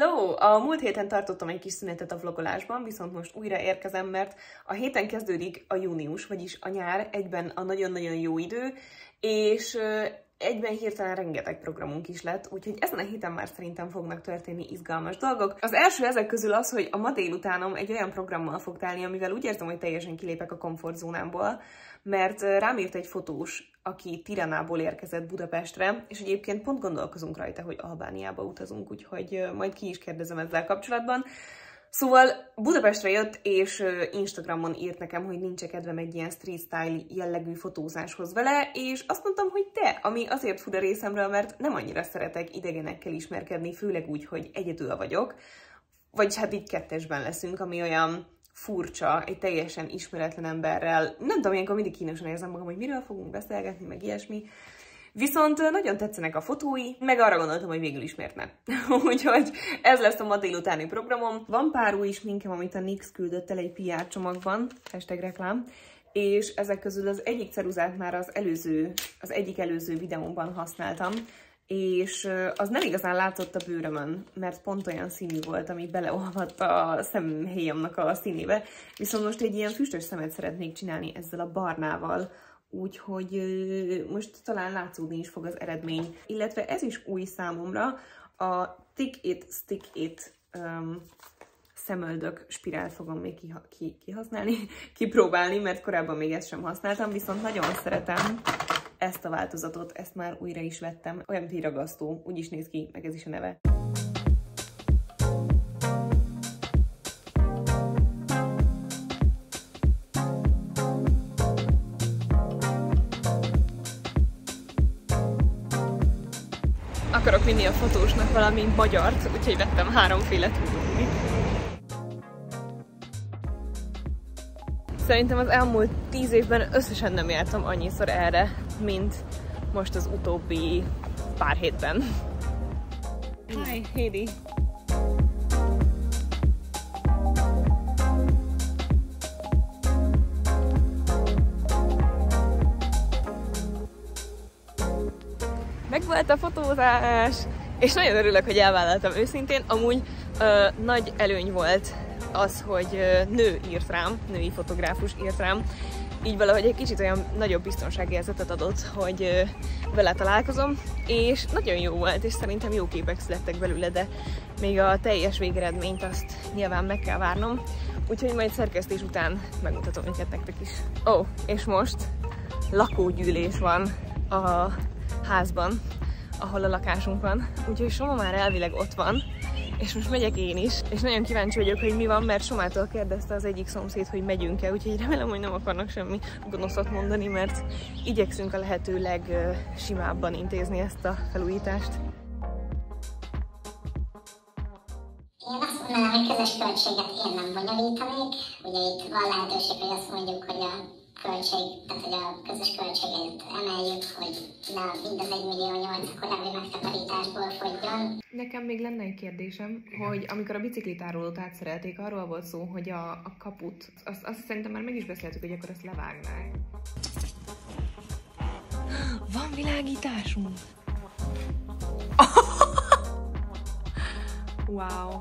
Hello! A múlt héten tartottam egy kis szünetet a vlogolásban, viszont most újra érkezem, mert a héten kezdődik a június, vagyis a nyár, egyben a nagyon-nagyon jó idő, és egyben hirtelen rengeteg programunk is lett, úgyhogy ezen a héten már szerintem fognak történni izgalmas dolgok. Az első ezek közül az, hogy a ma délutánom egy olyan programmal fog telni, amivel úgy érzem, hogy teljesen kilépek a komfortzónámból, mert rám írt egy fotós, aki Tiranából érkezett Budapestre, és egyébként pont gondolkozunk rajta, hogy Albániába utazunk, úgyhogy majd ki is kérdezem ezzel kapcsolatban. Szóval Budapestre jött, és Instagramon írt nekem, hogy nincs kedvem egy ilyen street style jellegű fotózáshoz vele, és azt mondtam, hogy de, ami azért fura részemről, mert nem annyira szeretek idegenekkel ismerkedni, főleg úgy, hogy egyedül vagyok, vagy hát így kettesben leszünk, ami olyan furcsa, egy teljesen ismeretlen emberrel. Nem tudom, ilyenkor mindig kínosan érzem magam, hogy miről fogunk beszélgetni, meg ilyesmi. Viszont nagyon tetszenek a fotói, meg arra gondoltam, hogy végül is miért ne. Úgyhogy ez lesz a ma délutáni programom. Van pár új sminkem, amit a NYX küldött el egy PR csomagban, hashtag reklám, és ezek közül az egyik ceruzát már az egyik előző videómban használtam, és az nem igazán látszott a bőrömön, mert pont olyan színű volt, ami beleolvadt a szemhéjamnak a színébe, viszont most egy ilyen füstös szemet szeretnék csinálni ezzel a barnával, úgyhogy most talán látszódni is fog az eredmény. Illetve ez is új számomra, a Tick It, Stick It szemöldök spirált fogom még kipróbálni, mert korábban még ezt sem használtam, viszont nagyon szeretem ezt a változatot, ezt már újra is vettem. Olyan, mint egy ragasztó, úgy is néz ki, meg ez is a neve. Akarok vinni a fotósnak valami magyart, úgyhogy vettem háromféle túlóvit. Szerintem az elmúlt 10 évben összesen nem jártam annyiszor erre, mint most az utóbbi pár hétben. Hi, Heidi! Megvolt a fotózás! És nagyon örülök, hogy elvállaltam őszintén. Amúgy nagy előny volt az, hogy nő írt rám, női fotográfus írt rám. Így valahogy egy kicsit olyan nagyobb biztonságérzetet adott, hogy vele találkozom, és nagyon jó volt, és szerintem jó képek születtek belőle, de még a teljes végeredményt azt nyilván meg kell várnom, úgyhogy majd szerkesztés után megmutatom minket nektek is. Ó, és most lakógyűlés van a házban, ahol a lakásunk van, úgyhogy Soma már elvileg ott van, és most megyek én is, és nagyon kíváncsi vagyok, hogy mi van, mert Somától kérdezte az egyik szomszéd, hogy megyünk-e, úgyhogy remélem, hogy nem akarnak semmi gonoszat mondani, mert igyekszünk a lehető legsimábban intézni ezt a felújítást. Én azt mondanám, hogy közös költséget én nem bonyolítanék, ugye itt van lehetőség, hogy azt mondjuk, hogy a költség, tehát hogy a közös költséget emeljük, hogy mind az 1,8 millió korábbi megtakarításból fogyjon. Nekem még lenne egy kérdésem, hogy amikor a biciklitárolót átszerelték, arról volt szó, hogy a kaput, azt szerintem már meg is beszéltük, hogy akkor azt levágnák. Van világításunk! Wow!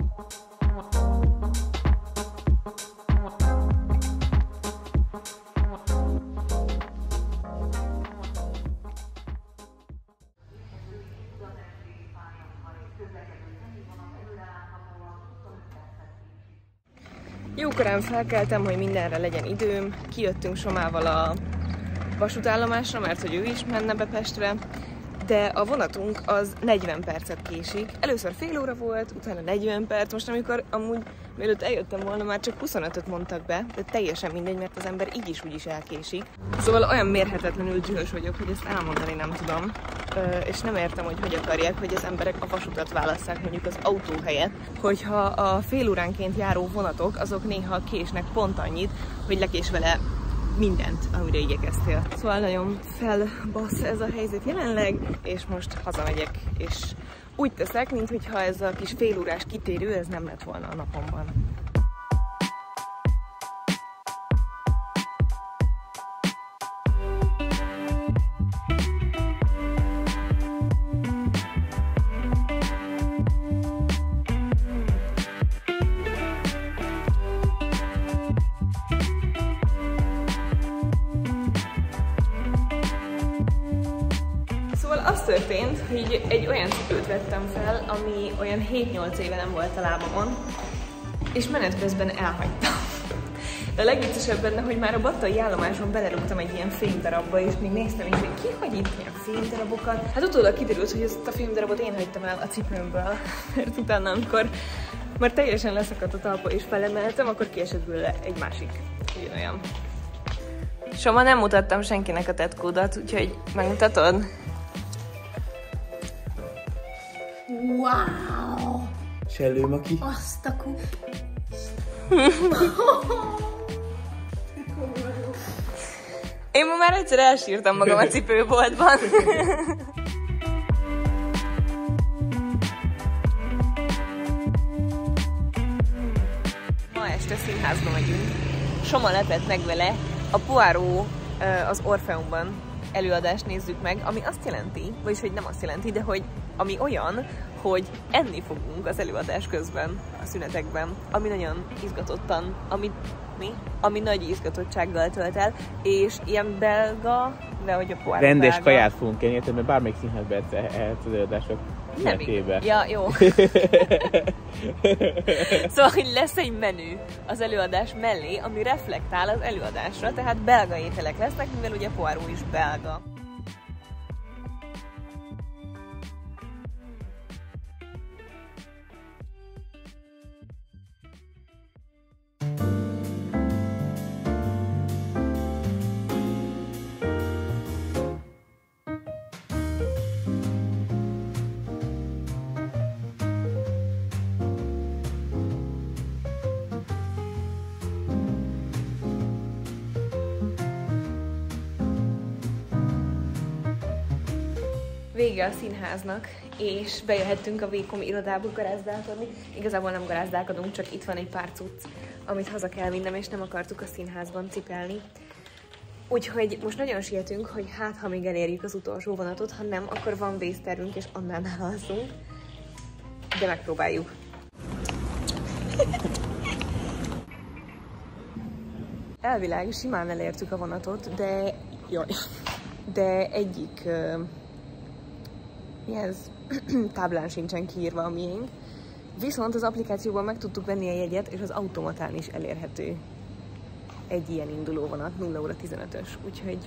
Jókorán felkeltem, hogy mindenre legyen időm. Kijöttünk Somával a vasútállomásra, mert hogy ő is menne be Pestre, de a vonatunk az 40 percet késik. Először fél óra volt, utána 40 perc, most amikor amúgy mielőtt eljöttem volna, már csak 25-öt mondtak be, de teljesen mindegy, mert az ember így is úgy is elkésik. Szóval olyan mérhetetlenül dühös vagyok, hogy ezt elmondani nem tudom, és nem értem, hogy hogy akarják, hogy az emberek a vasutat válasszák mondjuk az autó helyett, hogyha a fél óránként járó vonatok, azok néha késnek pont annyit, hogy lekés vele mindent, amire igyekeztél. Szóval nagyon felbassz ez a helyzet jelenleg, és most hazamegyek, és úgy teszek, mintha ez a kis félórás kitérő, ez nem lett volna a napomban. történt, hogy egy olyan cipőt vettem fel, ami olyan 7-8 éve nem volt a lábamon, és menet közben elhagytam. De a legviccesebb benne, hogy már a battai állomáson belerúgtam egy ilyen fémdarabba, és még néztem is, hogy ki hagy itt ilyen fémdarabokat. Hát utólag kiderült, hogy ezt a fémdarabot én hagytam el a cipőmből, mert utána, amikor már teljesen leszakadt a talpa és felemeltem, akkor kiesett belőle egy másik ugyanolyan. Soma, nem mutattam senkinek a tetkódat, úgyhogy megmutatod? Wow! Sellőm aki? Azt a kú... Én ma már egyszer elsírtam magam a cipőboltban. Ma este színházba megyünk. Soma lepett meg vele. A Poirot az Orfeumban előadást nézzük meg, ami azt jelenti, vagyis hogy nem azt jelenti, de hogy ami olyan, hogy enni fogunk az előadás közben, a szünetekben, ami nagyon izgatottan, ami nagy izgatottsággal tölt el, és ilyen belga, de hogy a Poirot rendes belga. Kaját fogunk enni, mert bármelyik színházba ehetsz az előadások. Nem így. Ja, jó. Szóval, hogy lesz egy menü az előadás mellé, ami reflektál az előadásra, tehát belga ételek lesznek, mivel ugye Poirot is belga. Vége a színháznak, és bejöhettünk a Vékom irodába garázdálkodni. Igazából nem garázdálkodunk, csak itt van egy pár cucc, amit haza kell vinnem, és nem akartuk a színházban cipelni. Úgyhogy most nagyon sietünk, hogy hát, ha még elérjük az utolsó vonatot, ha nem, akkor van vészterünk, és annál alszunk. De megpróbáljuk. Elvileg simán elértük a vonatot, de... Jaj. De egyik... ez táblán sincsen kiírva a miénk. Viszont az applikációban meg tudtuk venni a jegyet, és az automatán is elérhető egy ilyen indulóvonat, 0 óra 15-ös. Úgyhogy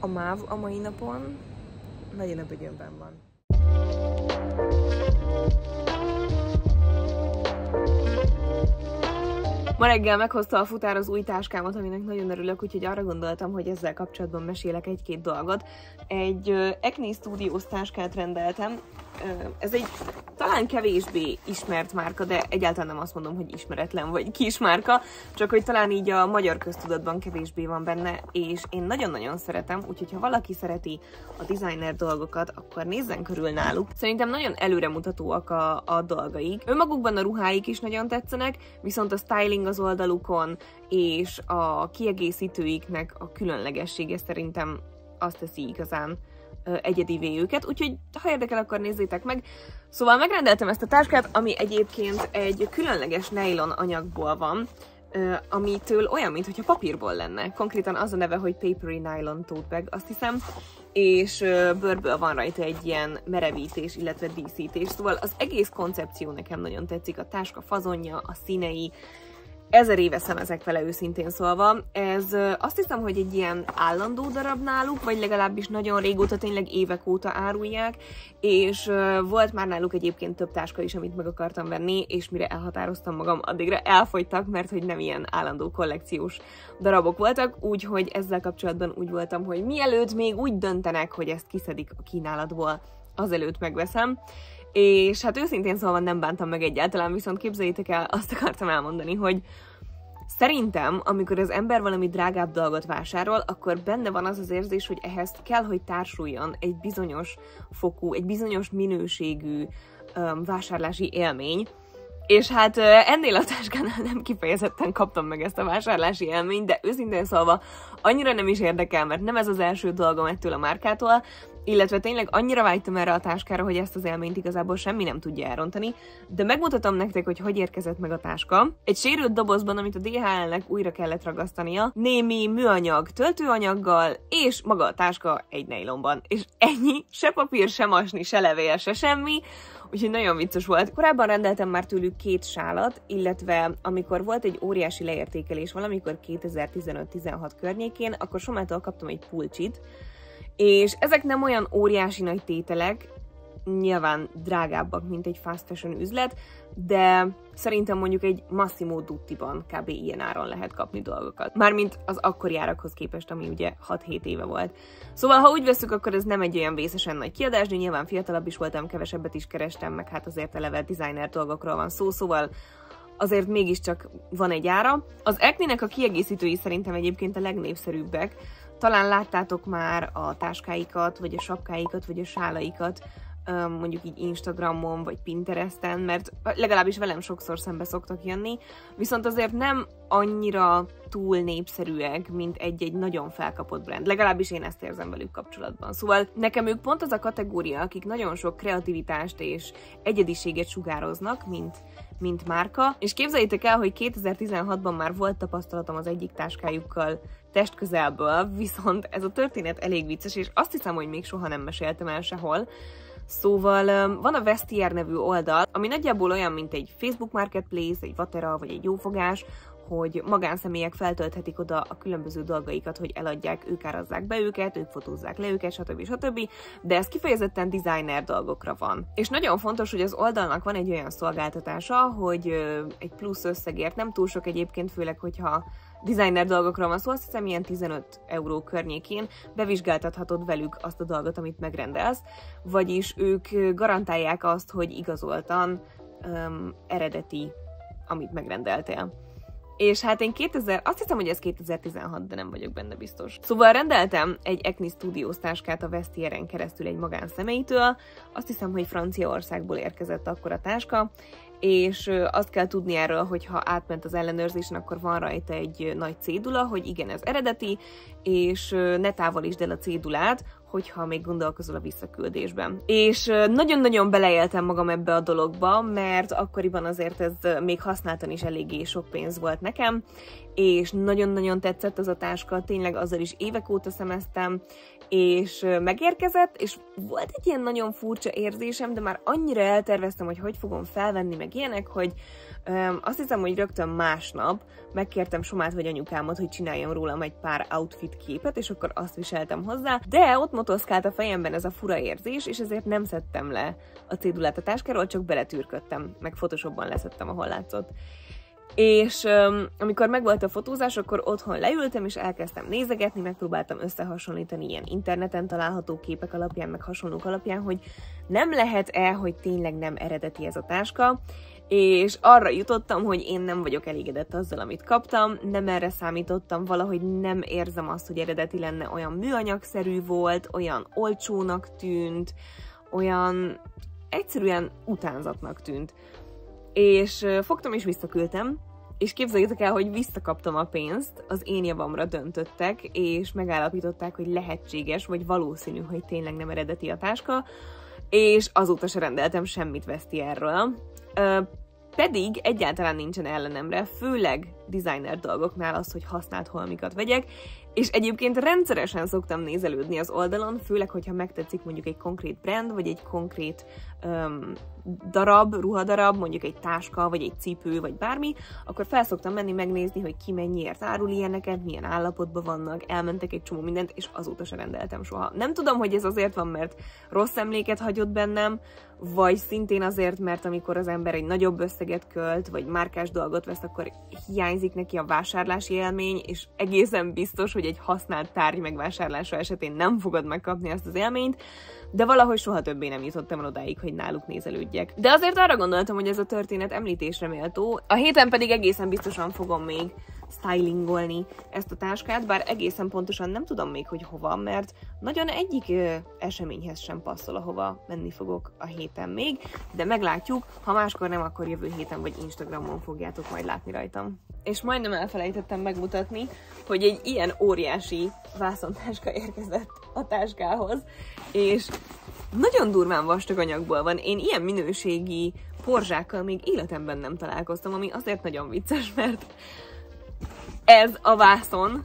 a MÁV a mai napon nagyon a bögyönben van. Ma reggel meghozta a futár az új táskámat, aminek nagyon örülök, úgyhogy arra gondoltam, hogy ezzel kapcsolatban mesélek egy-két dolgot. Egy Acne Studios táskát rendeltem. Ez egy talán kevésbé ismert márka, de egyáltalán nem azt mondom, hogy ismeretlen vagy kis márka, csak hogy talán így a magyar köztudatban kevésbé van benne, és én nagyon-nagyon szeretem, úgyhogy ha valaki szereti a designer dolgokat, akkor nézzen körül náluk. Szerintem nagyon előremutatóak a dolgaik. Önmagukban a ruháik is nagyon tetszenek, viszont a styling az oldalukon és a kiegészítőiknek a különlegessége szerintem azt teszi igazán egyedivé őket, úgyhogy ha érdekel, akkor nézzétek meg. Szóval megrendeltem ezt a táskát, ami egyébként egy különleges nylon anyagból van, amitől olyan, mintha papírból lenne. Konkrétan az a neve, hogy Papery Nylon Tote Bag, azt hiszem, és bőrből van rajta egy ilyen merevítés, illetve díszítés. Szóval az egész koncepció nekem nagyon tetszik, a táska fazonja, a színei, 1000 éve szemezek vele őszintén szólva. Ez azt hiszem, hogy egy ilyen állandó darab náluk, vagy legalábbis nagyon régóta, tényleg évek óta árulják, és volt már náluk egyébként több táska is, amit meg akartam venni, és mire elhatároztam magam, addigra elfogytak, mert hogy nem ilyen állandó kollekciós darabok voltak, úgyhogy ezzel kapcsolatban úgy voltam, hogy mielőtt még úgy döntenek, hogy ezt kiszedik a kínálatból, azelőtt megveszem. És hát őszintén szólva nem bántam meg egyáltalán, viszont képzeljétek el, azt akartam elmondani, hogy szerintem, amikor az ember valami drágább dolgot vásárol, akkor benne van az az érzés, hogy ehhez kell, hogy társuljon egy bizonyos fokú, egy bizonyos minőségű vásárlási élmény. És hát ennél a táskánál nem kifejezetten kaptam meg ezt a vásárlási élményt, de őszintén szólva annyira nem is érdekel, mert nem ez az első dolgom ettől a márkától, Illetve tényleg annyira vágytam erre a táskára, hogy ezt az élményt igazából semmi nem tudja elrontani, de megmutatom nektek, hogy hogy érkezett meg a táska. Egy sérült dobozban, amit a DHL-nek újra kellett ragasztania, némi műanyag töltőanyaggal, és maga a táska egy nejlonban. És ennyi, se papír, se masni, se levél, se semmi, úgyhogy nagyon vicces volt. Korábban rendeltem már tőlük 2 sálat, illetve amikor volt egy óriási leértékelés valamikor 2015-16 környékén, akkor Somától kaptam egy pulcsit, és ezek nem olyan óriási nagy tételek, nyilván drágábbak, mint egy fast fashion üzlet, de szerintem mondjuk egy Massimo Dutti-ban kb. Ilyen áron lehet kapni dolgokat. Mármint az akkori árakhoz képest, ami ugye 6-7 éve volt. Szóval, ha úgy veszük, akkor ez nem egy olyan vészesen nagy kiadás, de nyilván fiatalabb is voltam, kevesebbet is kerestem, meg hát azért eleve designer dolgokról van szó, szóval azért mégiscsak van egy ára. Az Acne-nek a kiegészítői szerintem egyébként a legnépszerűbbek. Talán láttátok már a táskáikat, vagy a sapkáikat, vagy a sálaikat, mondjuk így Instagramon, vagy Pinteresten, mert legalábbis velem sokszor szembe szoktak jönni, viszont azért nem annyira túl népszerűek, mint egy-egy nagyon felkapott brand. Legalábbis én ezt érzem velük kapcsolatban. Szóval nekem ők pont az a kategória, akik nagyon sok kreativitást és egyediséget sugároznak, mint márka, és képzeljétek el, hogy 2016-ban már volt tapasztalatom az egyik táskájukkal testközelből, viszont ez a történet elég vicces, és azt hiszem, hogy még soha nem meséltem el sehol. Szóval van a Vestiaire nevű oldal, ami nagyjából olyan, mint egy Facebook Marketplace, egy Vatera vagy egy Jófogás, hogy magánszemélyek feltölthetik oda a különböző dolgaikat, hogy eladják, ők árazzák be őket, ők fotózzák le őket, stb. Stb. De ez kifejezetten designer dolgokra van. És nagyon fontos, hogy az oldalnak van egy olyan szolgáltatása, hogy egy plusz összegért, nem túl sok egyébként, főleg, hogyha designer dolgokról van szó, azt hiszem ilyen 15 euró környékén bevizsgáltathatod velük azt a dolgot, amit megrendelsz, vagyis ők garantálják azt, hogy igazoltan eredeti, amit megrendeltél. És hát én azt hiszem, hogy ez 2016, de nem vagyok benne biztos. Szóval rendeltem egy Acne Studios táskát a Vestiaire-en keresztül egy magánszemélytől, azt hiszem, hogy Franciaországból érkezett akkor a táska, és azt kell tudni erről, hogy ha átment az ellenőrzésen, akkor van rajta egy nagy cédula, hogy igen, ez eredeti, és ne távolítsd el a cédulát, hogyha még gondolkozol a visszaküldésben. És nagyon-nagyon beleéltem magam ebbe a dologba, mert akkoriban azért ez még használtan is eléggé sok pénz volt nekem, és nagyon-nagyon tetszett az a táska, tényleg azzal is évek óta szemeztem, és megérkezett, és volt egy ilyen nagyon furcsa érzésem, de már annyira elterveztem, hogy hogy fogom felvenni, meg ilyenek, hogy azt hiszem, hogy rögtön másnap megkértem Somát vagy anyukámat, hogy csináljon rólam egy pár outfit képet, és akkor azt viseltem hozzá, de ott motoszkált a fejemben ez a fura érzés, és ezért nem szedtem le a cédulát a táskáról, csak beletűrködtem, meg Photoshopban leszettem, ahol látszott. És amikor megvolt a fotózás, akkor otthon leültem, és elkezdtem nézegetni, megpróbáltam összehasonlítani ilyen interneten található képek alapján, meg hasonlók alapján, hogy nem lehet-e, hogy tényleg nem eredeti ez a táska, és arra jutottam, hogy én nem vagyok elégedett azzal, amit kaptam, nem erre számítottam, valahogy nem érzem azt, hogy eredeti lenne, olyan műanyagszerű volt, olyan olcsónak tűnt, olyan egyszerűen utánzatnak tűnt. És fogtam és visszaküldtem, és képzeljétek el, hogy visszakaptam a pénzt, az én javamra döntöttek, és megállapították, hogy lehetséges, vagy valószínű, hogy tényleg nem eredeti a táska, és azóta se rendeltem semmit Vestiaire-ről. Pedig egyáltalán nincsen ellenemre, főleg designer dolgoknál az, hogy használt holmikat vegyek, és egyébként rendszeresen szoktam nézelődni az oldalon, főleg, hogyha megtetszik mondjuk egy konkrét brand, vagy egy konkrét ruhadarab, mondjuk egy táska, vagy egy cipő, vagy bármi, akkor felszoktam menni megnézni, hogy ki mennyiért árul ilyeneket, milyen állapotban vannak, elmentek egy csomó mindent, és azóta se rendeltem soha. Nem tudom, hogy ez azért van, mert rossz emléket hagyott bennem, vagy szintén azért, mert amikor az ember egy nagyobb összeget költ, vagy márkás dolgot vesz, akkor hiányzik neki a vásárlási élmény, és egészen biztos, hogy egy használt tárgy megvásárlása esetén nem fogod megkapni azt az élményt, de valahogy soha többé nem jutottam el odáig, hogy náluk nézelődjek. De azért arra gondoltam, hogy ez a történet említésre méltó. A héten pedig egészen biztosan fogom még stylingolni ezt a táskát, bár egészen pontosan nem tudom még, hogy hova, mert nagyon egyik eseményhez sem passzol, ahova menni fogok a héten még, de meglátjuk, ha máskor nem, akkor jövő héten vagy Instagramon fogjátok majd látni rajtam. és majdnem elfelejtettem megmutatni, hogy egy ilyen óriási vászontáska érkezett a táskához, és nagyon durván vastag anyagból van. Én ilyen minőségi porzsákkal még életemben nem találkoztam, ami azért nagyon vicces, mert ez a vászon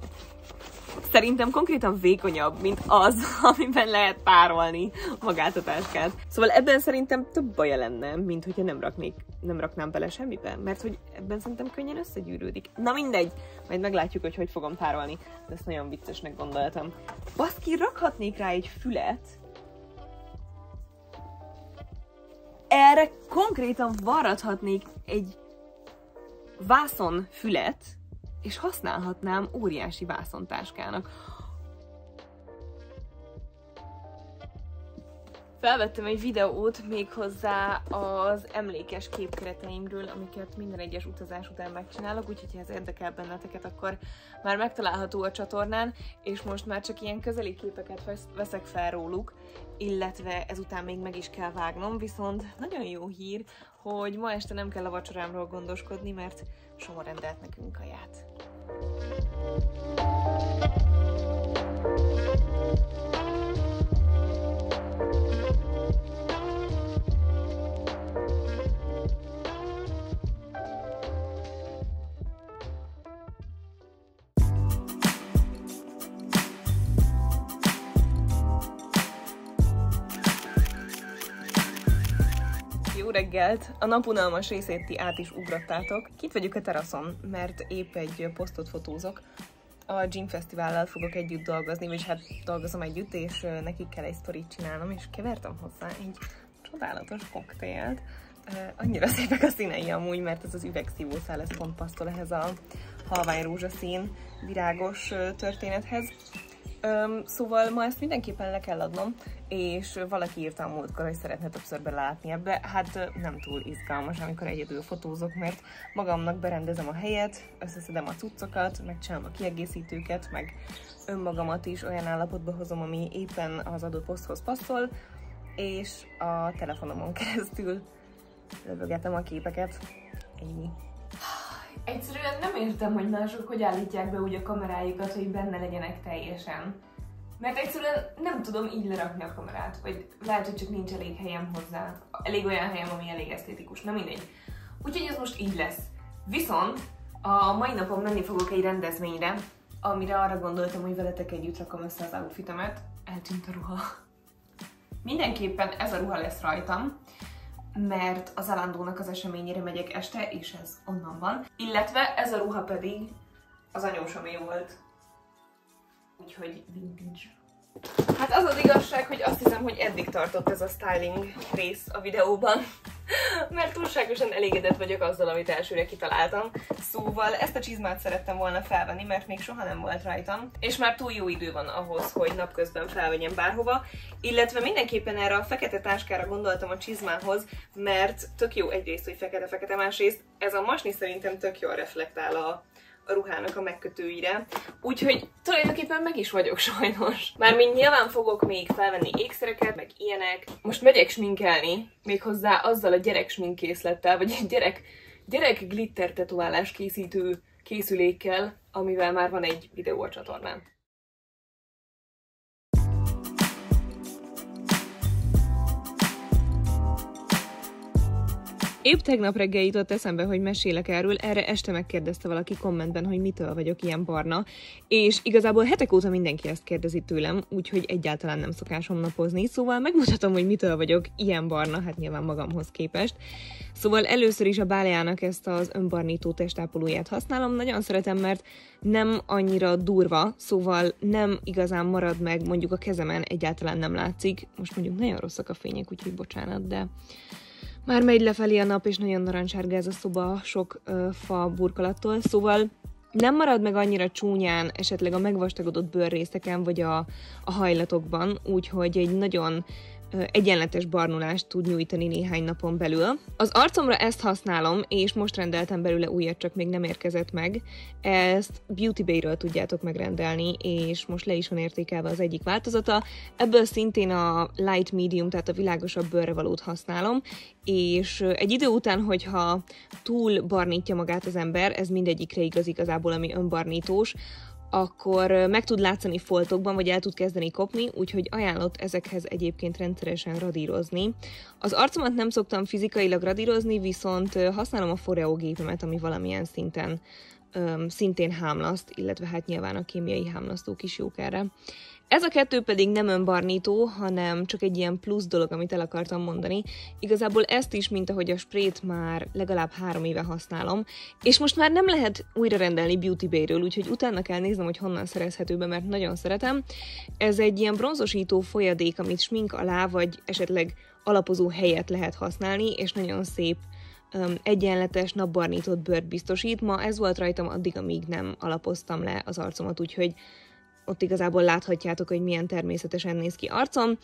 szerintem konkrétan vékonyabb, mint az, amiben lehet párolni magát a táskát. Szóval ebben szerintem több baja lenne, mint hogyha nem raknám bele semmiben, mert hogy ebben szerintem könnyen összegyűrődik. Na mindegy, majd meglátjuk, hogy fogom párolni. De ezt nagyon viccesnek gondoltam. Baszki, rakhatnék rá egy fület. Erre konkrétan varrathatnék egy vászon fület, és használhatnám óriási vászontáskának. Felvettem egy videót méghozzá az emlékes képkereteimről, amiket minden egyes utazás után megcsinálok, úgyhogy ha ez érdekel benneteket, akkor már megtalálható a csatornán, és most már csak ilyen közeli képeket veszek fel róluk, illetve ezután még meg is kell vágnom, viszont nagyon jó hír, hogy ma este nem kell a vacsorámról gondoskodni, mert Soma rendelt nekünk kaját. Reggelt. A napunalmas részét ti át is ugrattátok. Itt vagyok a teraszon, mert épp egy posztot fotózok. A Gym Fesztivállal fogok együtt dolgozni, vagyis hát dolgozom együtt, és nekik kell egy sztorit csinálnom, és kevertem hozzá egy csodálatos koktélt. Annyira szépek a színei amúgy, mert ez az üvegszívószál, ez pont passzol ehhez a halvány rózsaszín virágos történethez. Szóval ma ezt mindenképpen le kell adnom, és valaki írta a múltkor, hogy szeretne többször belátni ebbe. Hát nem túl izgalmas, amikor egyedül fotózok, mert magamnak berendezem a helyet, összeszedem a cuccokat, megcsinálom a kiegészítőket, meg önmagamat is olyan állapotba hozom, ami éppen az adott poszthoz passzol, és a telefonomon keresztül lövögetem a képeket. Ennyi. Egyszerűen nem értem, hogy mások hogy állítják be úgy a kameráikat, hogy benne legyenek teljesen. Mert egyszerűen nem tudom így lerakni a kamerát, vagy lehet, hogy csak nincs elég helyem hozzá. Elég olyan helyem, ami elég esztétikus, nem mindegy. Úgyhogy ez most így lesz. Viszont a mai napon menni fogok egy rendezvényre, amire arra gondoltam, hogy veletek együtt rakom össze az outfitemet. Eltűnt a ruha. Mindenképpen ez a ruha lesz rajtam, mert az Zalandónak az eseményére megyek este, és ez onnan van. Illetve ez a ruha pedig az anyósomé volt. Úgyhogy vintage. Hát az az igazság, hogy azt hiszem, hogy eddig tartott ez a styling rész a videóban, mert túlságosan elégedett vagyok azzal, amit elsőre kitaláltam. Szóval ezt a csizmát szerettem volna felvenni, mert még soha nem volt rajtam, és már túl jó idő van ahhoz, hogy napközben felvegyem bárhova, illetve mindenképpen erre a fekete táskára gondoltam a csizmához, mert tök jó egyrészt, hogy fekete-fekete, másrészt ez a masni szerintem tök jól reflektál a ruhának a megkötőire, úgyhogy tulajdonképpen meg is vagyok sajnos. Mármint nyilván fogok még felvenni ékszereket, meg ilyenek. Most megyek sminkelni, méghozzá azzal a gyerek sminkkészlettel, vagy egy gyerek glitter tetoválás készítő készülékkel, amivel már van egy videó a csatornán. Épp tegnap reggel jutott eszembe, hogy mesélek erről, erre este megkérdezte valaki kommentben, hogy mitől vagyok ilyen barna, és igazából hetek óta mindenki ezt kérdezi tőlem, úgyhogy egyáltalán nem szokásom napozni, szóval megmutatom, hogy mitől vagyok ilyen barna, hát nyilván magamhoz képest. Szóval először is a Báliának ezt az önbarnító testápolóját használom, nagyon szeretem, mert nem annyira durva, szóval nem igazán marad meg, mondjuk a kezemen egyáltalán nem látszik, most mondjuk nagyon rosszak a fények, úgyhogy bocsánat, de... Már megy lefelé a nap, és nagyon narancssárga ez a szoba sok fa burkolattól, szóval nem marad meg annyira csúnyán esetleg a megvastagodott bőrrészeken, vagy a hajlatokban, úgyhogy egy nagyon egyenletes barnulást tud nyújtani néhány napon belül. Az arcomra ezt használom, és most rendeltem belőle újat, csak még nem érkezett meg. Ezt Beauty Bay-ről tudjátok megrendelni, és most le is van értékelve az egyik változata. Ebből szintén a light medium, tehát a világosabb bőrre valót használom, és egy idő után, hogyha túl barnítja magát az ember, ez mindegyikre igaz igazából, ami önbarnítós, akkor meg tud látszani foltokban, vagy el tud kezdeni kopni, úgyhogy ajánlott ezekhez egyébként rendszeresen radírozni. Az arcomat nem szoktam fizikailag radírozni, viszont használom a Foreo gépemet, ami valamilyen szinten szintén hámlaszt, illetve hát nyilván a kémiai hámlasztók is jók erre. Ez a kettő pedig nem önbarnító, hanem csak egy ilyen plusz dolog, amit el akartam mondani. Igazából ezt is, mint ahogy a sprayt már legalább 3 éve használom, és most már nem lehet újra rendelni Beauty Bay-ről, úgyhogy utána kell néznem, hogy honnan szerezhető be, mert nagyon szeretem. Ez egy ilyen bronzosító folyadék, amit smink alá, vagy esetleg alapozó helyett lehet használni, és nagyon szép egyenletes, napbarnított bőrt biztosít. Ma ez volt rajtam addig, amíg nem alapoztam le az arcomat, úgyhogy ott igazából láthatjátok, hogy milyen természetesen néz ki arcom.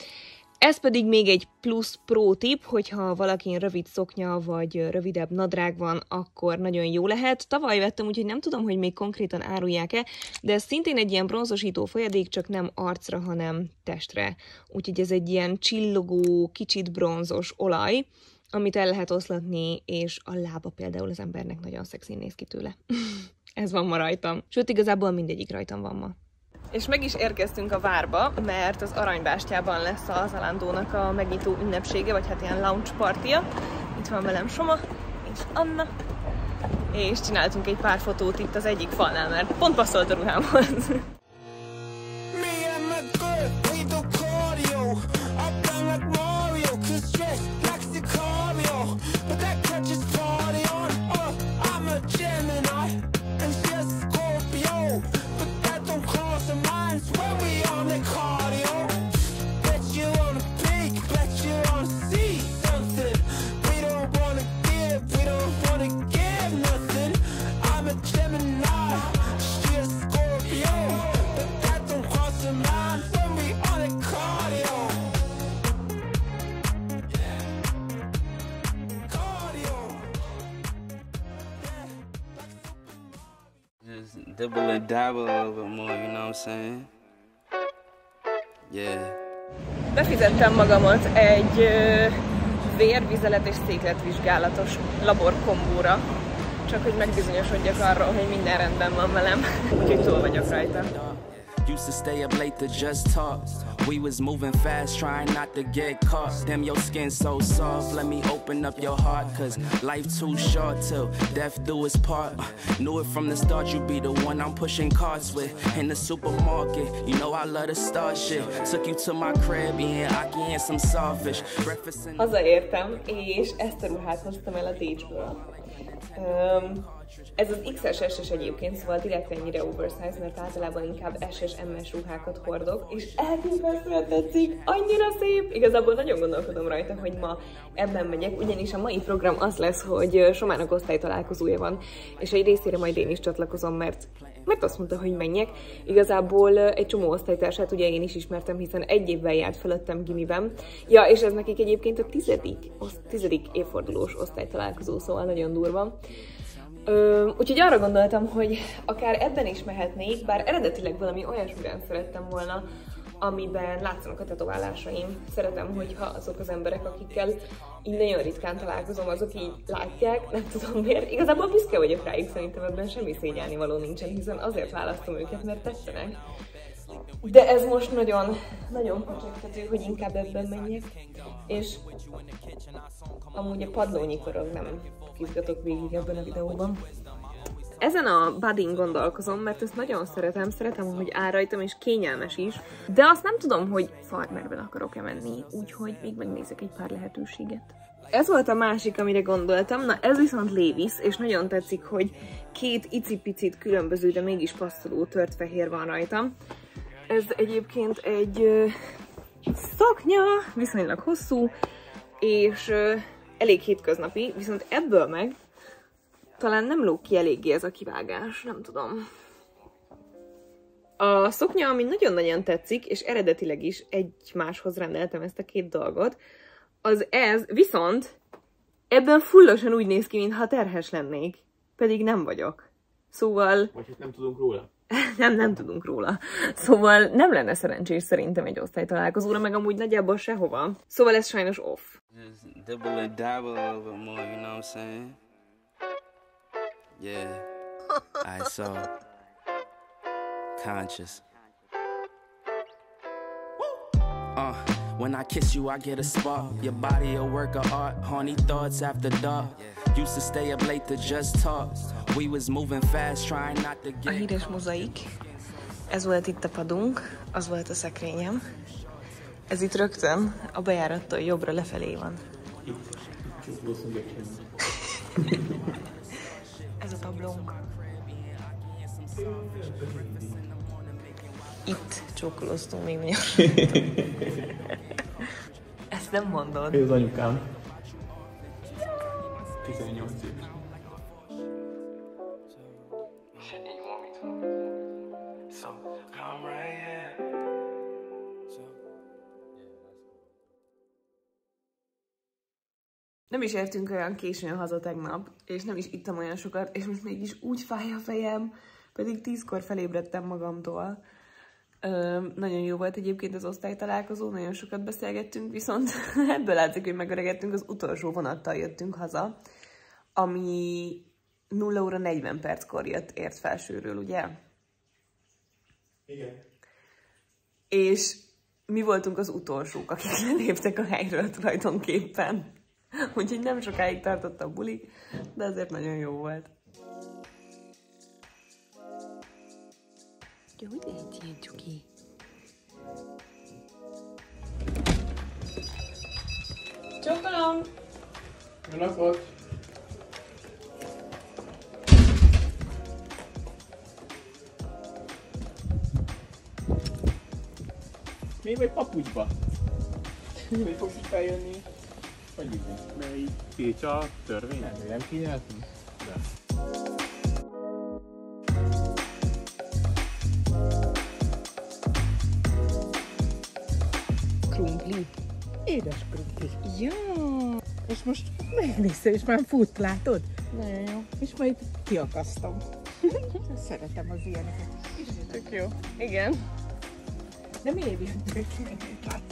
Ez pedig még egy plusz pro tip, hogyha valakin rövid szoknya vagy rövidebb nadrág van, akkor nagyon jó lehet. Tavaly vettem, úgyhogy nem tudom, hogy még konkrétan árulják-e, de ez szintén egy ilyen bronzosító folyadék, csak nem arcra, hanem testre. Úgyhogy ez egy ilyen csillogó, kicsit bronzos olaj, amit el lehet oszlatni, és a lába például az embernek nagyon szexin néz ki tőle. Ez van ma rajtam. Sőt, igazából mindegyik rajtam van ma. És meg is érkeztünk a várba, mert az Aranybástyában lesz a Zalandónak a megnyitó ünnepsége, vagy hát ilyen lounge partija. Itt van velem Soma és Anna, és csináltunk egy pár fotót itt az egyik falnál, mert pont passzolt a ruhámhoz. Double a dabble a little bit more, you know what I'm saying? Yeah. Befizettem magamat egy vérvizelet és székletvizsgálatos laborkombóra, csak hogy megbizonyosodjak arról, hogy minden rendben van velem, úgyhogy túl vagyok rajta. Used to stay up late to just talk. We was moving fast, trying not to get caught. Damn, your skin so soft. Let me open up your heart, cause life too short till death do its part. Knew it from the start, you be the one I'm pushing carts with. In the supermarket, you know I love to start shit. Took you to my crib, yeah, I can eat some sawfish. Breakfast in. Hazaértem, és ezt a ruhát hoztam el a Décsből. Ez az XS-es egyébként, szóval direkt ennyire oversize, mert általában inkább S-es-M-es ruhákat hordok, és elképesztően tetszik, annyira szép! Igazából nagyon gondolkodom rajta, hogy ma ebben megyek, ugyanis a mai program az lesz, hogy Somának osztálytalálkozója van, és egy részére majd én is csatlakozom, mert azt mondta, hogy menjek. Igazából egy csomó osztálytársát ugye én is ismertem, hiszen 1 évvel járt fölöttem gimiben. Ja, és ez nekik egyébként a 10. évfordulós osztálytalálkozó, szóval nagyon durva. Úgyhogy arra gondoltam, hogy akár ebben is mehetnék, bár eredetileg valami olyasmilyen szerettem volna, amiben látszanak a tetoválásaim. Szeretem, hogyha azok az emberek, akikkel így nagyon ritkán találkozom, azok így látják, nem tudom miért. Igazából büszke vagyok rájuk, szerintem ebben semmi szégyelnivaló nincsen, hiszen azért választom őket, mert tetszenek. De ez most nagyon, nagyon pocséktető, hogy inkább ebben menjek, és amúgy a padlónyi korog nem kizgatok végig ebben a videóban. Ezen a budding gondolkozom, mert ezt nagyon szeretem, hogy áll rajtam, és kényelmes is, de azt nem tudom, hogy farmerben akarok-e menni, úgyhogy még megnézek egy pár lehetőséget. Ez volt a másik, amire gondoltam, na ez viszont Levi's, és nagyon tetszik, hogy 2 icipicit különböző, de mégis passzoló tört fehér van rajtam. Ez egyébként egy szoknya, viszonylag hosszú, és elég hétköznapi, viszont ebből meg talán nem lóg ki eléggé ez a kivágás, nem tudom. A szoknya, ami nagyon-nagyon tetszik, és eredetileg is egymáshoz rendeltem ezt a két dolgot, az ez, viszont ebben fullosan úgy néz ki, mintha terhes lennék, pedig nem vagyok. Szóval... Vagy hát nem tudunk róla. Nem tudunk róla. Szóval nem lenne szerencsés szerintem egy osztálytalálkozóra, meg amúgy nagyjából sehova. Szóval ez sajnos off. Conscious. When I kiss you, I get a spark. Your body a work of art. Horny thoughts after dark. Used to stay up late to just talk. We was moving fast, trying not to get. A híres mozaik. Ez volt itt a padunk, az volt a szekrényem. Ez itt rögtön a bejárattól jobbra lefelé van. Ez a padlónk. Itt csókolóztunk még nagyon. Ezt nem mondod. Ez anyukám. 18 év. Nem is értünk olyan későn haza tegnap, és nem is ittam olyan sokat, és most mégis úgy fáj a fejem, pedig 10-kor felébredtem magamtól. Nagyon jó volt egyébként az osztálytalálkozó, nagyon sokat beszélgettünk, viszont ebből látszik, hogy megöregettünk, az utolsó vonattal jöttünk haza, ami 0 óra 40 perckor jött Értfelsőről, ugye? Igen. És mi voltunk az utolsók, akik leléptek a helyről tulajdonképpen. Úgyhogy nem sokáig tartott a buli, de azért nagyon jó volt. Jó, hogy légy ilyen csuki. Csókolom! Jó napot! Még vagy papucsba? Még fogsz itt feljönni? Vagy így? Mert így tilts a törvény? Nem kinyeltünk? De. Édes krumpli. Jó. És most megnéztem, és már fut, látod? Nagyon jó. És majd kiakasztom. Szeretem az ilyeneket. Tök jó. Igen. De miért jöttök meg?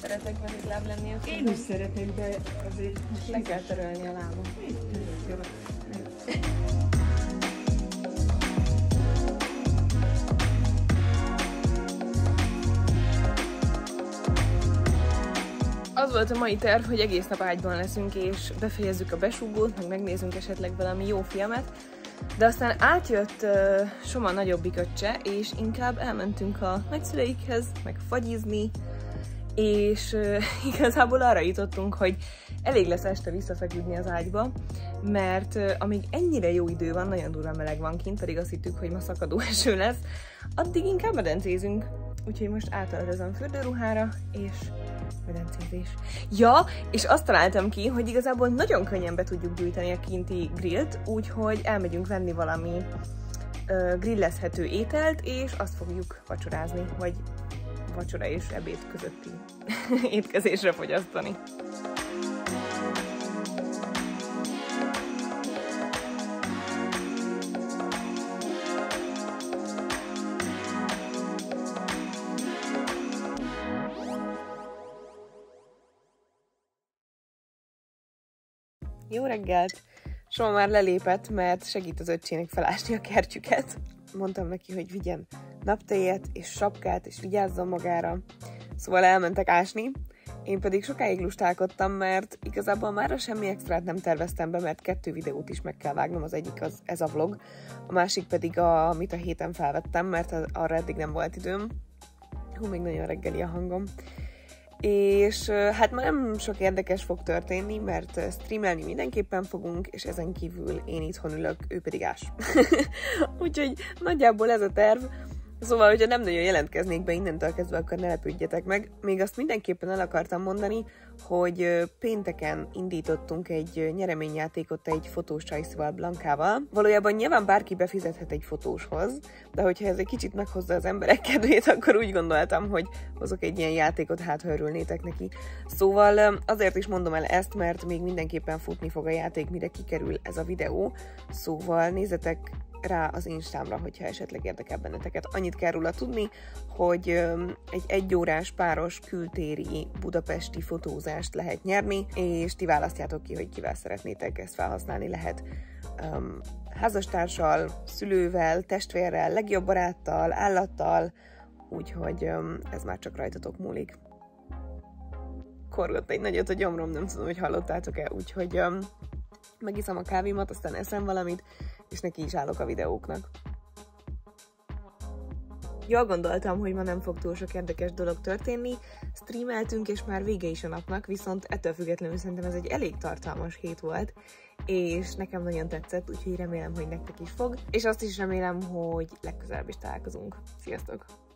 Szeretek velük láb lenni a én is szeretnék, de azért most le kell törölni a lábam. Az volt a mai terv, hogy egész nap ágyban leszünk, és befejezzük a besúgót, meg megnézünk esetleg valami jó filmet, de aztán átjött Soma nagyobbik öccse, és inkább elmentünk a nagyszüleikhez, meg fagyizni, és igazából arra jutottunk, hogy elég lesz este visszafeküdni az ágyba, mert amíg ennyire jó idő van, nagyon durva meleg van kint, pedig azt hittük, hogy ma szakadó eső lesz, addig inkább medencézünk. Úgyhogy most átaltozom fürdőruhára, és medencézés. Ja, és azt találtam ki, hogy igazából nagyon könnyen be tudjuk gyújtani a kinti grillt, úgyhogy elmegyünk venni valami grillezhető ételt, és azt fogjuk vacsorázni, vagy vacsora és ebéd közötti étkezésre fogyasztani. Jó reggelt! Soma már lelépett, mert segít az öccsének felásni a kertjüket. Mondtam neki, hogy vigyen naptejet és sapkát, és vigyázzon magára. Szóval elmentek ásni, én pedig sokáig lustálkodtam, mert igazából mára semmi extrát nem terveztem be, mert 2 videót is meg kell vágnom, az egyik az ez a vlog, a másik pedig amit a héten felvettem, mert arra eddig nem volt időm. Hú, még nagyon reggeli a hangom. És hát már nem sok érdekes fog történni, mert streamelni mindenképpen fogunk, és ezen kívül én itthon ülök, ő pedig ás. Úgyhogy nagyjából ez a terv. Szóval, hogyha nem nagyon jelentkeznék be innentől kezdve, akkor ne lepődjetek meg. Még azt mindenképpen el akartam mondani, hogy pénteken indítottunk egy nyereményjátékot egy fotós csajszival, Blankával. Valójában nyilván bárki befizethet egy fotóshoz, de hogyha ez egy kicsit meghozza az emberek kedvét, akkor úgy gondoltam, hogy hozok egy ilyen játékot, hát ha örülnétek neki. Szóval azért is mondom el ezt, mert még mindenképpen futni fog a játék, mire kikerül ez a videó. Szóval nézzetek rá az Instámra, hogyha esetleg érdekel benneteket. Annyit kell róla tudni, hogy egy egyórás páros kültéri budapesti fotózást lehet nyerni, és ti választjátok ki, hogy kivel szeretnétek ezt felhasználni. Lehet házastársal, szülővel, testvérrel, legjobb baráttal, állattal, úgyhogy ez már csak rajtatok múlik. Korgott egy nagyot a gyomrom, nem tudom, hogy hallottátok-e, úgyhogy megiszom a kávémat, aztán eszem valamit, és neki is állok a videóknak. Jól gondoltam, hogy ma nem fog túl sok érdekes dolog történni, streameltünk, és már vége is a napnak, viszont ettől függetlenül szerintem ez egy elég tartalmas hét volt, és nekem nagyon tetszett, úgyhogy remélem, hogy nektek is fog, és azt is remélem, hogy legközelebb is találkozunk. Sziasztok!